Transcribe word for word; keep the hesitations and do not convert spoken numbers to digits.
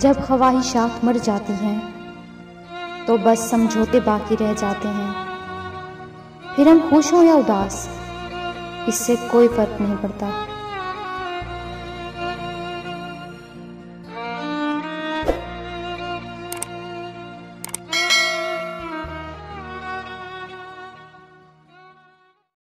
जब ख्वाहिशात मर जाती हैं तो बस समझौते बाकी रह जाते हैं। फिर हम खुश हों या उदास, इससे कोई फर्क नहीं पड़ता।